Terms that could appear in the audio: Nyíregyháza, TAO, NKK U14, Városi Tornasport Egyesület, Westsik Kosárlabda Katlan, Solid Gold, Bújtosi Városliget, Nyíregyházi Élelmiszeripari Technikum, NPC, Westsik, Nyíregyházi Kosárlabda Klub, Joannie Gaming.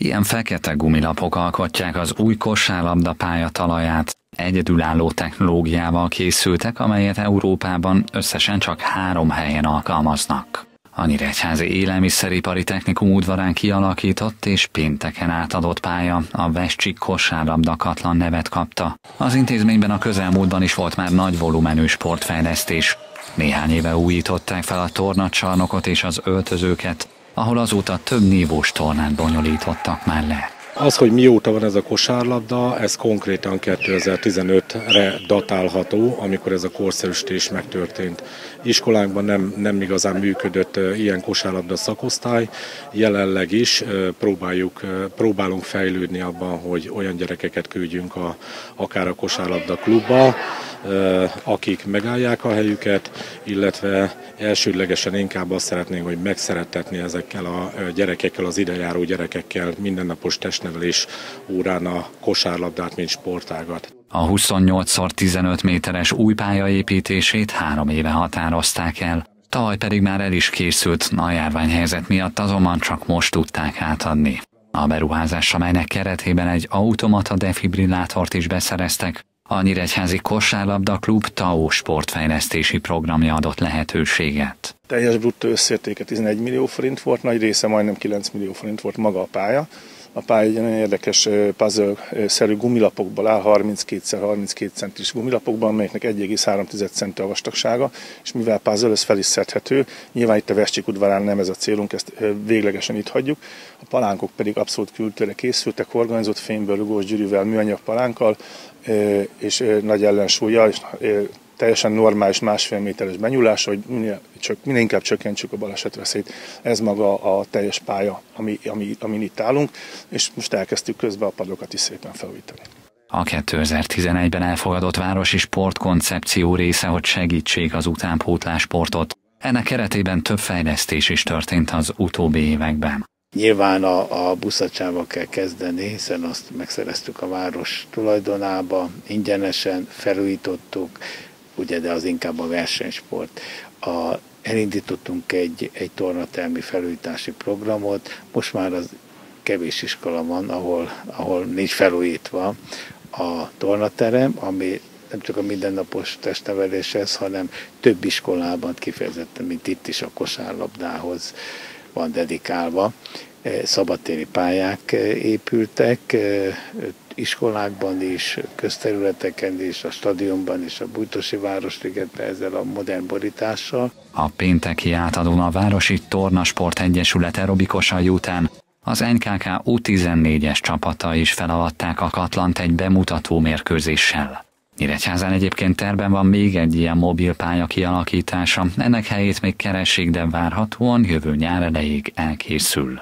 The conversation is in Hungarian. Ilyen fekete gumilapok alkotják az új kosárlabda pálya talaját. Egyedülálló technológiával készültek, amelyet Európában összesen csak 3 helyen alkalmaznak. A Nyíregyházi Élelmiszeripari Technikum udvarán kialakított és pénteken átadott pálya a Westsik Kosárlabda Katlan nevet kapta. Az intézményben a közelmúltban is volt már nagy volumenű sportfejlesztés. Néhány éve újították fel a tornacsarnokot és az öltözőket, ahol azóta több nívós tornát bonyolítottak már le. Az, hogy mióta van ez a kosárlabda, ez konkrétan 2015-re datálható, amikor ez a korszerűsítés megtörtént. Iskolánkban nem igazán működött ilyen kosárlabda szakosztály, jelenleg is próbálunk fejlődni abban, hogy olyan gyerekeket küldjünk akár a kosárlabda klubba, akik megállják a helyüket, illetve elsődlegesen inkább azt szeretnénk, hogy megszeretetni ezekkel a gyerekekkel, az idejáró gyerekekkel mindennapos testnevelés órán a kosárlabdát, mint sportágat. A 28x15 méteres új pálya építését 3 éve határozták el. Tavaly pedig már el is készült, a járványhelyzet miatt azonban csak most tudták átadni. A beruházás, amelynek keretében egy automata defibrillátort is beszereztek, a Nyíregyházi Kosárlabda Klub TAO sportfejlesztési programja adott lehetőséget. Teljes bruttó összértéke 11 millió forint volt, nagy része majdnem 9 millió forint volt maga a pálya. A pálya egy nagyon érdekes puzzle-szerű gumilapokból áll, 32x32 centis gumilapokban, amelyeknek 1,3 centi a vastagsága, és mivel puzzle, ez fel is szedhető. Nyilván itt a Westsik udvarán nem ez a célunk, ezt véglegesen itt hagyjuk. A palánkok pedig abszolút kültőre készültek, horganyzott fényből, rugós gyűrűvel, műanyag palánkkal, és nagy ellensúllyal, és teljesen normális 1,5 méteres benyúlás, hogy minél inkább csökkentsük a balesetveszélyt. Ez maga a teljes pálya, amin itt állunk, és most elkezdtük közben a padokat is szépen felújítani. A 2011-ben elfogadott városi sportkoncepció része, hogy segítsék az utánpótlás sportot. Ennek keretében több fejlesztés is történt az utóbbi években. Nyilván a buszacsával kell kezdeni, hiszen azt megszereztük a város tulajdonába, ingyenesen felújítottuk, ugye, de az inkább a versenysport. Elindítottunk egy tornatermi felújítási programot, most már az kevés iskola van, ahol nincs felújítva a tornaterem, ami nem csak a mindennapos testneveléshez, hanem több iskolában kifejezetten, mint itt is a kosárlabdához van dedikálva. Szabadtéri pályák épültek, iskolákban is, közterületeken is, a stadionban is, a Bújtosi Városligetben ezzel a modern borítással. A pénteki átadón a Városi Tornasport Egyesület aerobikosai után az NKK U14-es csapata is felavatták a Katlant egy bemutató mérkőzéssel. Nyíregyházán egyébként terben van még egy ilyen mobilpálya kialakítása, ennek helyét még keresik, de várhatóan jövő nyár elejéig elkészül.